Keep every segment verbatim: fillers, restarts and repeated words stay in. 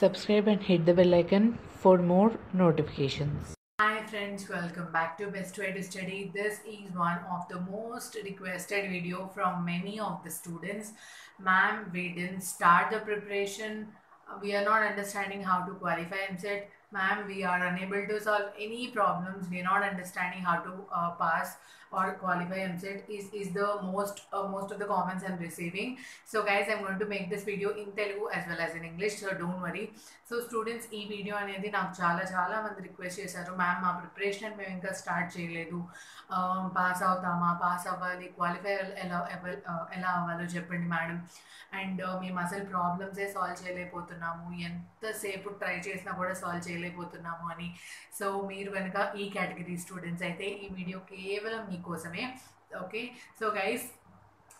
subscribe and hit the bell icon for more notifications. Hi friends, welcome back to Best Way to Study. This is one of the most requested video from many of the students. Ma'am, we didn't start the preparation. We are not understanding how to qualify EAMCET. Ma'am, we are unable to solve any problems. We are not understanding how to uh, pass or qualify EAMCET is, is the most uh, most of the comments I'm receiving. So guys, I'm going to make this video in Telugu as well as in English. So don't worry. So students, this video anedi naaku chaala chaala mandi request chesaru. Ma'am, ma preparation mem inka start cheyaledu. Um, pass avutama, pass avvali, qualify ela ela avvalo cheppandi madam. And mem asalu problems e solve cheyalepotunnamu. Enta sepu try chesina kuda solve cheyaledu. So मेर वनका E category students आए थे ये video केवल मी कोसमे. Okay, so guys,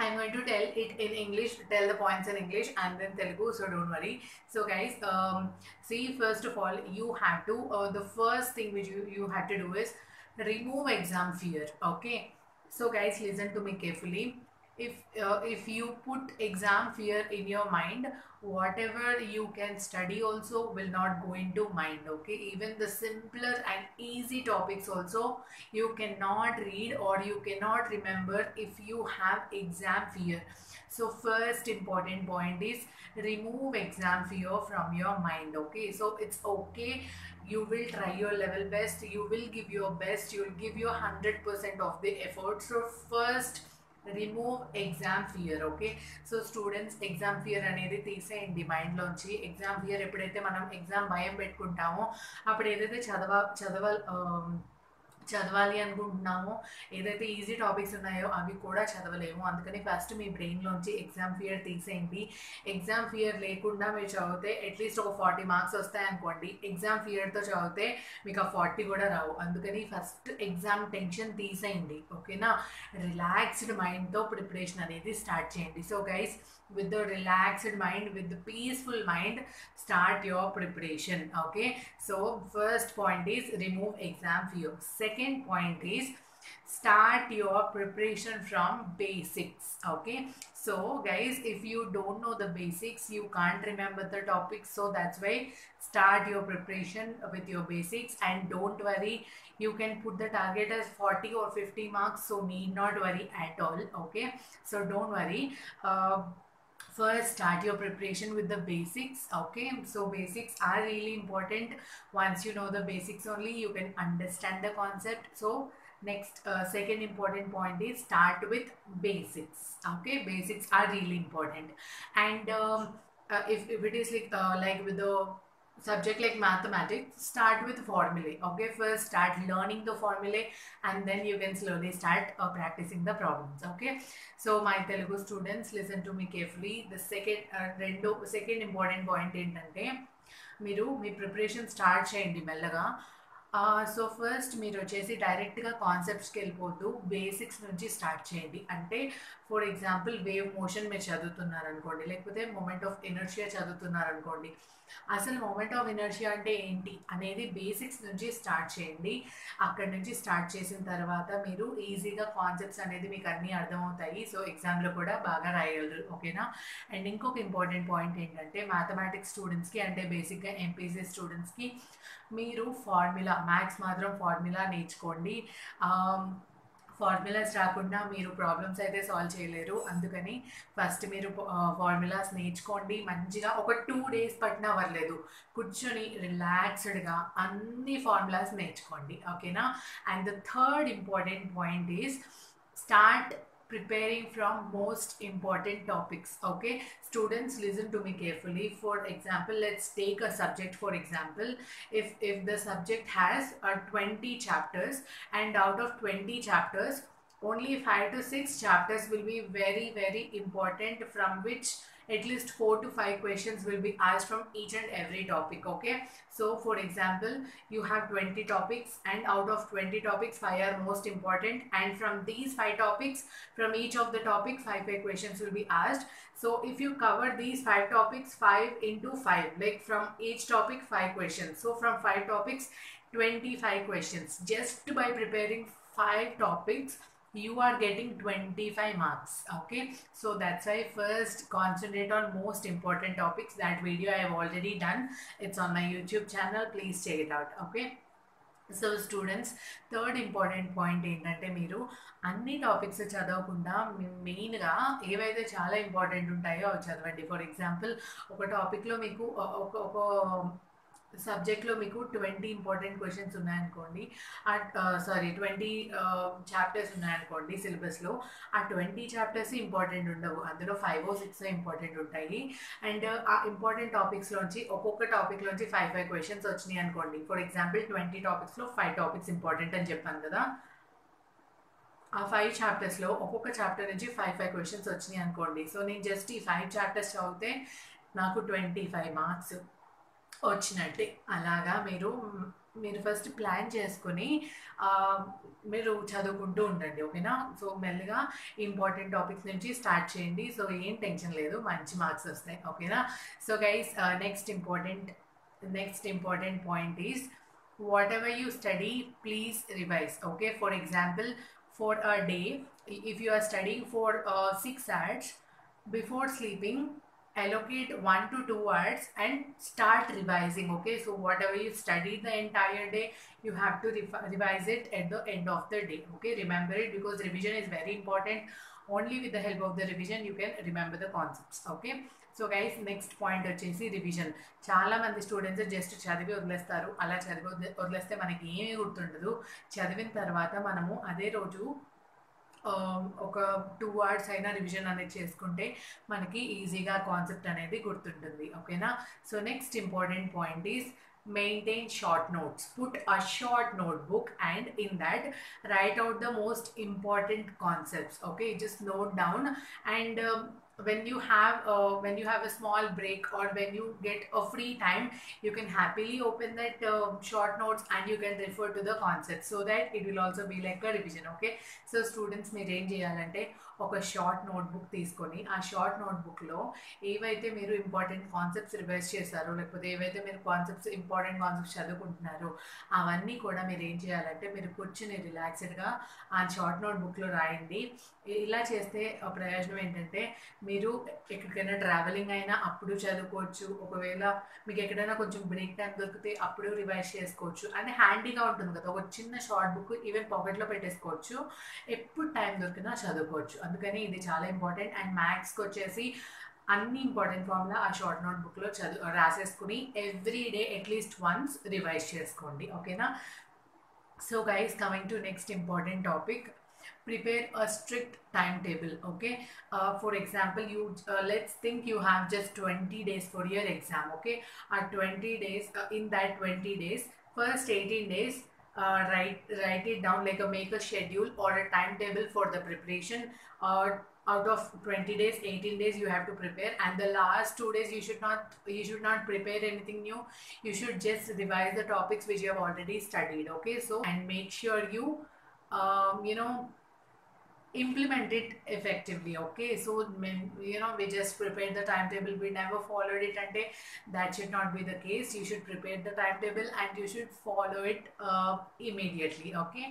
I'm going to tell it in English, tell the points in English and then Telugu, so don't worry. So guys, um, see, first of all, you have to uh, the first thing which you you have to do is remove exam fear. Okay, so guys, listen to me carefully. If uh, if you put exam fear in your mind, whatever you can study also will not go into mind. Okay, even the simpler and easy topics also you cannot read or you cannot remember if you have exam fear. So first important point is remove exam fear from your mind. Okay, so it's okay, you will try your level best, you will give your best, you will give your one hundred percent of the effort. So first remove exam fear. Okay, so students, exam fear అనేది తీసేయండి mind లోంచి. Exam fear ఎప్పుడైతే మనం exam భయం పెట్టుకుంటామో అప్పుడు ఏదైతే చదవ చదవ చదవాలి అనుకుంటున్నామో ఏదైతే ఈజీ టాపిక్స్ ఉన్నాయో అవి కూడా చదవలేము. అందుకని ఫస్ట్ మీ బ్రెయిన్లోంచి ఎగ్జామ్ ఫియర్ తీసేయండి. ఎగ్జామ్ ఫియర్ లేకుండా మీరు చదివితే అట్లీస్ట్ ఒక ఫార్టీ మార్క్స్ వస్తాయి అనుకోండి. ఎగ్జామ్ ఫియర్తో చదివితే మీకు ఆ ఫార్టీ కూడా రావు. అందుకని ఫస్ట్ ఎగ్జామ్ టెన్షన్ తీసేయండి. ఓకేనా, రిలాక్స్డ్ మైండ్తో ప్రిపరేషన్ అనేది స్టార్ట్ చేయండి. So guys, with the relaxed mind, with the peaceful mind, start your preparation. Okay, so first point is remove exam fear. Second point is start your preparation from basics. Okay, so guys, if you don't know the basics, you can't remember the topics. So that's why start your preparation with your basics, and don't worry, you can put the target as forty or fifty marks, so need not worry at all. Okay, so don't worry. uh, First, start your preparation with the basics. Okay, so basics are really important. Once you know the basics only, you can understand the concept. So next, uh, second important point is start with basics. Okay, basics are really important. And um, uh, if, if it is like uh, like with the subject like mathematics, start with formulae. Okay, first start learning the formulae and then you can slowly start uh, practicing the problems. Okay, so my Telugu students, listen to me carefully. The second uh, rendo second important point entante meeru mee preparation start cheyandi mellaga. So first మీరు వచ్చేసి డైరెక్ట్గా కాన్సెప్ట్స్కి వెళ్ళిపోద్దు, basics నుంచి start చేయండి. అంటే for example wave motion మీరు చదువుతున్నారనుకోండి, లేకపోతే moment of inertia చదువుతున్నారనుకోండి. అసలు moment of inertia అంటే ఏంటి అనేది బేసిక్స్ నుంచి స్టార్ట్ చేయండి. అక్కడ నుంచి స్టార్ట్ చేసిన తర్వాత మీరు ఈజీగా కాన్సెప్ట్స్ అనేది మీకు అన్నీ అర్థమవుతాయి. సో ఎగ్జామ్లో కూడా బాగా రాయగలరు. ఓకేనా, అండ్ ఇంకొక ఇంపార్టెంట్ పాయింట్ ఏంటంటే మ్యాథమెటిక్స్ స్టూడెంట్స్కి, అంటే బేసిక్గా ఎంపీసీ స్టూడెంట్స్కి మీరు ఫార్ములా మ్యాథ్స్ మాత్రం ఫార్ములా నేర్చుకోండి. ఫార్ములాస్ రాకుండా మీరు ప్రాబ్లమ్స్ అయితే సాల్వ్ చేయలేరు. అందుకని ఫస్ట్ మీరు ఫార్ములాస్ నేర్చుకోండి. మంచిగా ఒక టూ డేస్ పట్టినా పర్లేదు, కూర్చొని రిలాక్స్డ్గా అన్ని ఫార్ములాస్ నేర్చుకోండి. ఓకేనా, and the third important point is start preparing from most important topics. Okay, students, listen to me carefully. For example, let's take a subject. For example, if if the subject has uh, twenty chapters, and out of twenty chapters only five to six chapters will be very very important, from which at least four to five questions will be asked from each and every topic. Okay, so for example, you have twenty topics, and out of twenty topics five are most important, and from these five topics, from each of the topic five questions will be asked. So if you cover these five topics, five into five, like from each topic five questions, so from five topics twenty-five questions, just by preparing five topics you are getting twenty-five marks. Okay, so that's why first concentrate on most important topics. That video I have already done, it's on my YouTube channel, please check it out. Okay, so students, third important point ఏంటంటే మీరు అన్ని topics చదవకుండా మెయిన్గా ఏవైతే చాలా important ఉంటాయో అవి చదవండి. ఫర్ ఎగ్జాంపుల్ ఒక టాపిక్లో మీకు ఒక ఒక సబ్జెక్ట్లో మీకు ట్వంటీ ఇంపార్టెంట్ క్వశ్చన్స్ ఉన్నాయనుకోండి, సారీ ట్వంటీ చాప్టర్స్ ఉన్నాయనుకోండి సిలబస్లో, ఆ ట్వంటీ చాప్టర్స్ ఇంపార్టెంట్ ఉండవు, అందులో ఫైవ్ ఓ సిక్స్ ఇంపార్టెంట్ ఉంటాయి. అండ్ ఆ ఇంపార్టెంట్ టాపిక్స్లోంచి ఒక్కొక్క టాపిక్లోంచి ఫైవ్ ఫైవ్ క్వశ్చన్స్ వచ్చినాయి అనుకోండి. ఫర్ ఎగ్జాంపుల్ ట్వంటీ టాపిక్స్లో ఫైవ్ టాపిక్స్ ఇంపార్టెంట్ అని చెప్పాను కదా, ఆ ఫైవ్ చాప్టర్స్లో ఒక్కొక్క చాప్టర్ నుంచి ఫైవ్ ఫైవ్ క్వశ్చన్స్ వచ్చినాయి అనుకోండి. సో నేను జస్ట్ ఈ ఫైవ్ చాప్టర్స్ చదివితే నాకు ట్వంటీ ఫైవ్ మార్క్స్ వచ్చినట్టే. అలాగా మీరు మీరు ఫస్ట్ ప్లాన్ చేసుకుని మీరు చదువుకుంటూ ఉండండి. ఓకేనా, సో మెల్లగా ఇంపార్టెంట్ టాపిక్స్ నుంచి స్టార్ట్ చేయండి. సో ఏం టెన్షన్ లేదు, మంచి మార్క్స్ వస్తాయి. ఓకేనా, so guys next important next important point is whatever you study please revise. Okay, for example for a day if you are studying for six hours before sleeping allocate one to two hours and start revising. Okay, so whatever you studied the entire day, you have to re revise it at the end of the day. Okay, remember it, because revision is very important. Only with the help of the revision you can remember the concepts. Okay, so guys, next point వచ్చేసి revision. చాలా మంది students just చదివి వదిలేస్తారు. అలా చదివి వదిలేస్తే మనకి ఏమీ గుర్తుండదు. చదివిన తర్వాత మనము అదే రోజు ఒక టూ అవర్స్ అయినా రివిజన్ అనేది చేసుకుంటే మనకి ఈజీగా కాన్సెప్ట్ అనేది గుర్తుంటుంది. ఓకేనా, so next important point is maintain short notes. Put a short notebook and in that write out the most important concepts. Okay, just note down, and um, when you have uh, when you have a small break or when you get a free time, you can happily open that uh, short notes and you can refer to the concepts, so that it will also be like a revision. Okay, so students మీరు ఏం చేయాలంటే ఒక short notebook తీసుకొని ఆ short నోట్బుక్లో ఏవైతే మీరు important concepts revise చేశారో లేకపోతే ఏవైతే మీరు కాన్సెప్ట్స్ ఇంపార్టెంట్ కాన్సెప్ట్స్ చదువుకుంటున్నారో అవన్నీ కూడా మీరు ఏం చేయాలంటే మీరు కూర్చుని రిలాక్స్డ్గా ఆ షార్ట్ నోట్బుక్లో రాయండి. ఇలా చేస్తే ప్రయోజనం ఏంటంటే మీరు ఎక్కడికైనా ట్రావెలింగ్ అయినా అప్పుడు చదువుకోవచ్చు, ఒకవేళ మీకు ఎక్కడైనా కొంచెం బ్రేక్ టైం దొరికితే అప్పుడు రివైజ్ చేసుకోవచ్చు, అంటే హ్యాండీగా ఉంటుంది కదా. ఒక చిన్న షార్ట్ బుక్ ఈవెన్ పాకెట్లో పెట్టేసుకోవచ్చు, ఎప్పుడు టైం దొరికినా చదువుకోవచ్చు. అందుకని ఇది చాలా ఇంపార్టెంట్. అండ్ మ్యాథ్స్కి వచ్చేసి అన్ని ఇంపార్టెంట్ ఫార్ములా ఆ షార్ట్ నోట్బుక్లో చదువు రాసేసుకుని every day at least once revise చేసుకోండి. ఓకేనా, so guys coming to next important topic, prepare a strict timetable. Okay, uh, for example you uh, let's think you have just twenty days for your exam. Okay, at twenty days uh, in that twenty days first eighteen days uh, write write it down, like a make a schedule or a timetable for the preparation. Or uh, out of twenty days eighteen days you have to prepare, and the last two days you should not you should not prepare anything new. You should just revise the topics which you have already studied. Okay, so and make sure you um, you know implement it effectively. Okay, so you know we just prepared the timetable, we never followed it, and that should not be the case. You should prepare the timetable and you should follow it uh, immediately. Okay,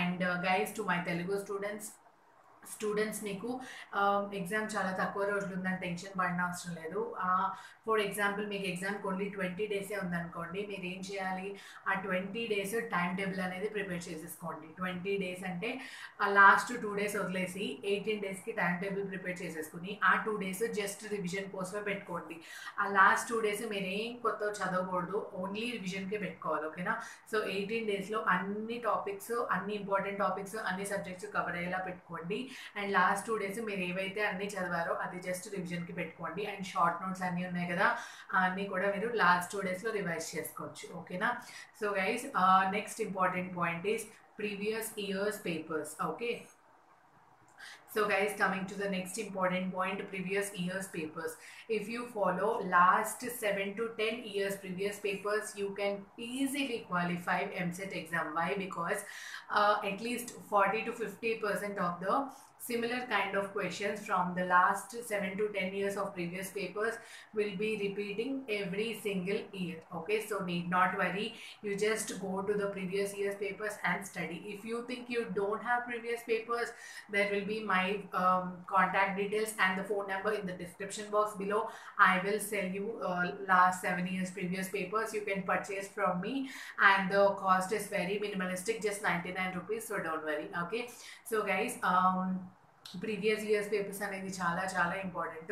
and uh, guys, to my Telugu students students మీకు exam చాలా తక్కువ రోజులు ఉందని tension పడిన అవసరం లేదు. For example మీకు ఎగ్జామ్కి ఓన్లీ ట్వంటీ డేసే ఉందనుకోండి, మీరు ఏం చేయాలి, ఆ ట్వంటీ డేస్ టైం టేబుల్ అనేది ప్రిపేర్ చేసేసుకోండి. ట్వంటీ డేస్ అంటే ఆ లాస్ట్ టూ డేస్ వదిలేసి ఎయిటీన్ డేస్కి టైం టేబుల్ ప్రిపేర్ చేసేసుకుని ఆ టూ డేస్ జస్ట్ రివిజన్ కోసమే పెట్టుకోండి. ఆ లాస్ట్ టూ డేస్ మీరేం కొత్త చదవకూడదు, ఓన్లీ రివిజన్కే పెట్టుకోవాలి. ఓకేనా, సో ఎయిటీన్ డేస్లో అన్ని టాపిక్స్ అన్ని ఇంపార్టెంట్ టాపిక్స్ అన్ని సబ్జెక్ట్స్ కవర్ అయ్యేలా పెట్టుకోండి. అండ్ లాస్ట్ టూ డేస్ మీరు ఏవైతే అన్నీ చదివారో అది జస్ట్ రివిజన్కి పెట్టుకోండి. అండ్ షార్ట్ నోట్స్ అన్నీ ఉన్నాయి కదా, అన్నీ కూడా మీరు లాస్ట్ టూ డేస్లో రివైజ్ చేసుకోవచ్చు. ఓకేనా, so guys next important point is previous years papers. Okay, So guys, coming to the next important point, previous year's papers. If you follow last seven to ten years previous papers, you can easily qualify EAMCET exam. Why? Because uh, at least forty to fifty percent of the similar kind of questions from the last seven to ten years of previous papers will be repeating every single year. Okay, so need not worry. You just go to the previous year's papers and study. If you think you don't have previous papers, there will be my Um, contact details and the phone number in the description box below. I will sell you uh, last seven years previous papers. You can purchase from me and the cost is very minimalistic, just ninety-nine rupees, so don't worry. Okay, so guys, um previous years papers అనేది చాలా చాలా important.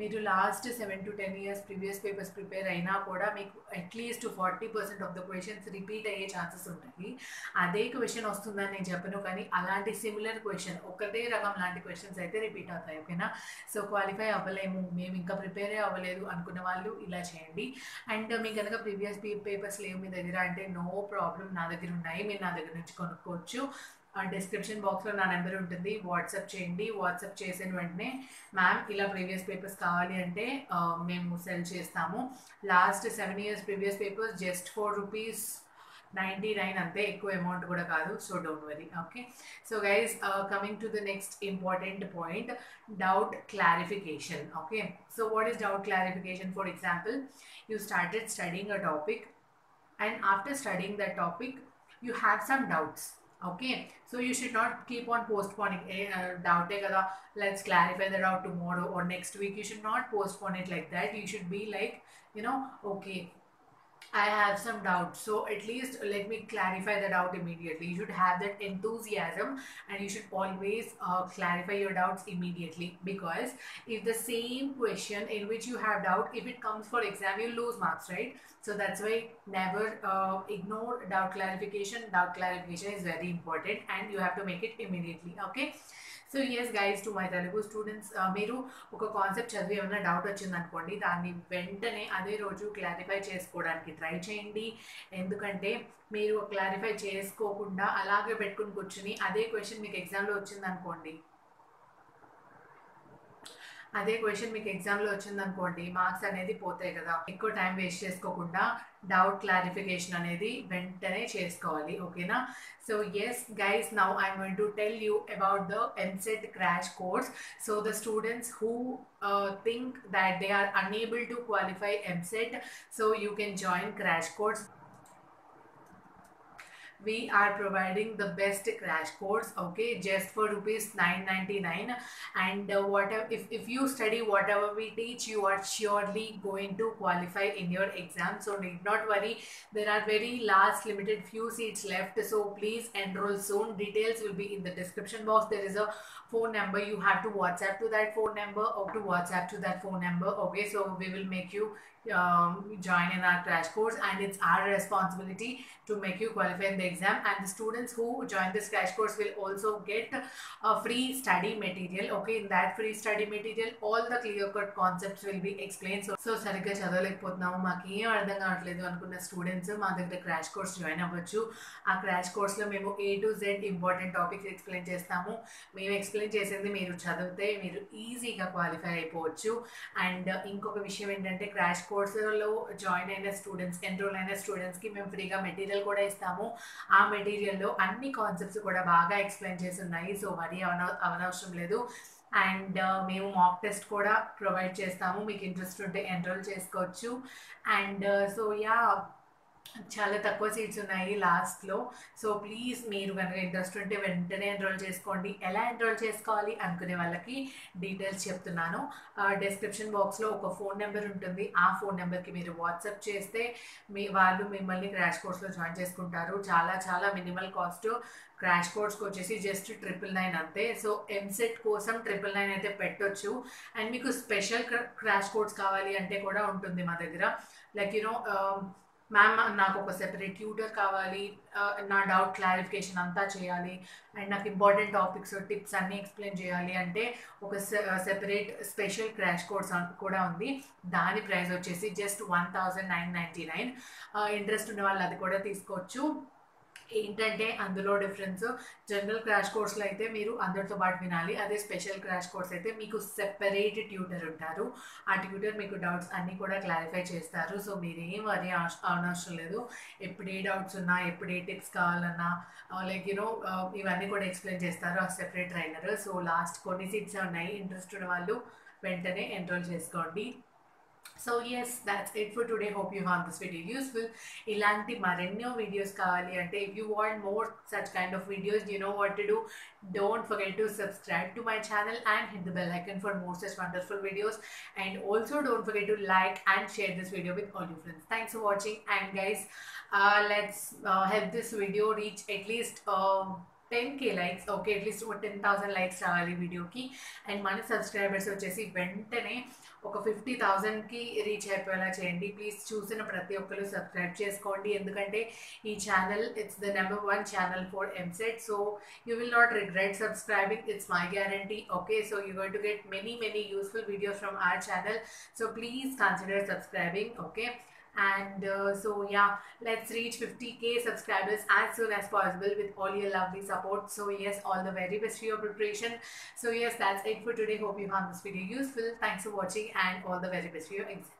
మీరు last seven to ten years previous papers prepare అయినా కూడా మీకు at least forty percent of the questions repeat అయ్యే chances ఉంటాయి. అదే క్వశ్చన్ వస్తుందని నేను చెప్పను, కానీ అలాంటి సిమిలర్ క్వశ్చన్ ఒకటే రకం లాంటి క్వశ్చన్స్ అయితే రిపీట్ అవుతాయి. ఓకేనా, సో క్వాలిఫై అవ్వలేము, మేము ఇంకా ప్రిపేరే అవ్వలేదు అనుకున్న వాళ్ళు ఇలా చేయండి. అండ్ మీకు కనుక ప్రీవియస్ పేపర్స్ లేవు మీ దగ్గర అంటే నో ప్రాబ్లం, నా దగ్గర ఉన్నాయి, మీరు నా దగ్గర నుంచి కొనుక్కోవచ్చు. డిస్క్రిప్షన్ బాక్స్లో నా నెంబర్ ఉంటుంది, వాట్సాప్ చేయండి. వాట్సాప్ చేసిన వెంటనే మ్యామ్ ఇలా ప్రీవియస్ పేపర్స్ కావాలి అంటే మేము సెల్ చేస్తాము. Last seven years previous papers just four rupees ninety nine అంతే, ఎక్కువ అమౌంట్ కూడా కాదు, so don't worry. Okay, so guys, coming to the next important point, doubt clarification. Okay, so what is doubt clarification? For example, you started studying a topic and after studying the topic you have some doubts. Okay, so you should not keep on postponing a uh, doubt kada, let's clarify the doubt tomorrow or next week. You should not postpone it like that. You should be like, you know, okay, I have some doubt, so at least let me clarify the doubt immediately. You should have that enthusiasm and you should always uh, clarify your doubts immediately, because if the same question in which you have doubt, if it comes for exam, you lose marks, right? So that's why never uh, ignore doubt clarification. Doubt clarification is very important and you have to make it immediately. Okay, so yes guys, to my Telugu students, మీరు ఒక concept చదివి ఏమైనా doubt వచ్చిందనుకోండి, దాన్ని వెంటనే అదే రోజు clarify చేసుకోవడానికి ట్రై చేయండి. ఎందుకంటే మీరు క్లారిఫై చేసుకోకుండా అలాగే పెట్టుకుని కూర్చుని అదే క్వశ్చన్ మీకు ఎగ్జామ్లో వచ్చిందనుకోండి అదే క్వశ్చన్ మీకు ఎగ్జామ్లో వచ్చిందనుకోండి మార్క్స్ అనేది పోతాయి కదా. ఎక్కువ టైం వేస్ట్ చేసుకోకుండా డౌట్ క్లారిఫికేషన్ అనేది వెంటనే చేసుకోవాలి. ఓకేనా, so yes guys, now I am going to tell you about the EAMCET crash course. So the students who uh, think that they are unable to qualify EAMCET, so you can join crash course. We are providing the best crash course, okay, just for rupees nine ninety-nine. And uh, whatever, if, if you study whatever we teach, you are surely going to qualify in your exam, so need not worry. There are very last limited few seats left, so please enroll soon. Details will be in the description box. There is a phone number, you have to WhatsApp to that phone number or to WhatsApp to that phone number. Okay, so we will make you um, join in our crash course, and it's our responsibility to make you qualify in the exam. And the students who join this crash course will also get a free study material. Okay, in that free study material all the clear cut concepts will be explained. So so సరిగ్గా చదవలేకపోతున్నాము, మాకు ఏం అర్థం కావట్లేదు అనుకున్న students మా దగ్గర crash course join అవ్వచ్చు. ఆ క్రాష్ కోర్స్లో మేము A to Z important topics explain చేస్తాము. మేము ఎక్స్ప్లెయిన్ చేసింది మీరు చదివితే మీరు ఈజీగా క్వాలిఫై అయిపోవచ్చు. అండ్ ఇంకొక విషయం ఏంటంటే, క్రాష్ కోర్సులో జాయిన్ అయిన స్టూడెంట్స్, ఎన్రోల్ అయిన స్టూడెంట్స్కి మేము ఫ్రీగా మెటీరియల్ కూడా ఇస్తాము. ఆ మెటీరియల్లో అన్ని కాన్సెప్ట్స్ కూడా బాగా ఎక్స్ప్లెయిన్ చేసి ఉన్నాయి, సో మరీ అవన అవనవసరం లేదు. అండ్ మేము మాక్ టెస్ట్ కూడా ప్రొవైడ్ చేస్తాము, మీకు ఇంట్రెస్ట్ ఉంటే ఎన్రోల్ చేసుకోవచ్చు. అండ్ సో యా, చాలా తక్కువ సీట్స్ ఉన్నాయి లాస్ట్లో, సో ప్లీజ్ మీరు కనుక ఇంట్రెస్ట్ ఉంటే వెంటనే ఎన్రోల్ చేసుకోండి. ఎలా ఎన్రోల్ చేసుకోవాలి అనుకునే వాళ్ళకి డీటెయిల్స్ చెప్తున్నాను. డిస్క్రిప్షన్ బాక్స్లో ఒక ఫోన్ నెంబర్ ఉంటుంది, ఆ ఫోన్ నెంబర్కి మీరు వాట్సాప్ చేస్తే మీ వాళ్ళు మిమ్మల్ని క్రాష్ కోర్స్లో జాయిన్ చేసుకుంటారు. చాలా చాలా మినిమల్ కాస్ట్. క్రాష్ కోర్స్కి వచ్చేసి జస్ట్ ట్రిపుల్ నైన్ అంతే. సో EAMCET కోసం ట్రిపుల్ నైన్ అయితే పెట్టొచ్చు. అండ్ మీకు స్పెషల్ క్రాష్ కోర్స్ కావాలి అంటే కూడా ఉంటుంది మా దగ్గర. లైక్ యూనో, మ్యామ్ నాకు ఒక సెపరేట్ ట్యూటర్ కావాలి, నా డౌట్ క్లారిఫికేషన్ అంతా చేయాలి అండ్ నాకు ఇంపార్టెంట్ టాపిక్స్ టిప్స్ అన్నీ ఎక్స్ప్లెయిన్ చేయాలి అంటే ఒక సెపరేట్ స్పెషల్ క్రాష్ కోర్స్ కూడా ఉంది. దాని ప్రైస్ వచ్చేసి just one thousand nine ninety nine. Interest ఉన్న వాళ్ళు అది కూడా తీసుకోవచ్చు. ఏంటంటే అందులో డిఫరెన్స్ జనరల్ క్రాష్ కోర్సులో అయితే మీరు అందరితో పాటు వినాలి. అదే స్పెషల్ క్రాష్ కోర్స్ అయితే మీకు సెపరేట్ ట్యూటర్ ఉంటారు. ఆ ట్యూటర్ మీకు డౌట్స్ అన్నీ కూడా క్లారిఫై చేస్తారు. సో మీరేం వరీ అవనవసరం లేదు. ఎప్పుడు ఏ డౌట్స్ ఉన్నా, ఎప్పుడు ఏ టిప్స్ కావాలన్నా, లైక్ యూనో ఇవన్నీ కూడా ఎక్స్ప్లెయిన్ చేస్తారు ఆ సెపరేట్ ట్రైనర్. సో లాస్ట్ కొన్ని సీట్స్ ఉన్నాయి. ఇంట్రెస్ట్ ఉన్న వాళ్ళు వెంటనే ఎన్రోల్ చేసుకోండి. So yes, that's it for today. Hope you found this video useful. Ilanti marenno videos kavali ante, if you want more such kind of videos, you know what to do. Don't forget to subscribe to my channel and hit the bell icon for more such wonderful videos. And also don't forget to like and share this video with all your friends. Thanks for watching. And guys, uh, let's uh, help this video reach at least uh, ten K likes. Okay, at least ten thousand likes రావాలి వీడియోకి. And మన subscribers వచ్చేసి వెంటనే ఒక fifty థౌజండ్కి reach అయిపోయేలా చేయండి. Please చూసిన ప్రతి ఒక్కరు సబ్స్క్రైబ్ చేసుకోండి. ఎందుకంటే ఈ channel it's the number one channel for EAMCET. So you will not regret subscribing. It's my guarantee. Okay, so you going to get many many useful videos from our channel. So please consider subscribing. Okay. And uh, so yeah, let's reach fifty K subscribers as soon as possible with all your lovely support. So yes, all the very best for your preparation. So yes, that's it for today. Hope you found this video useful. Thanks for watching and all the very best for your exam.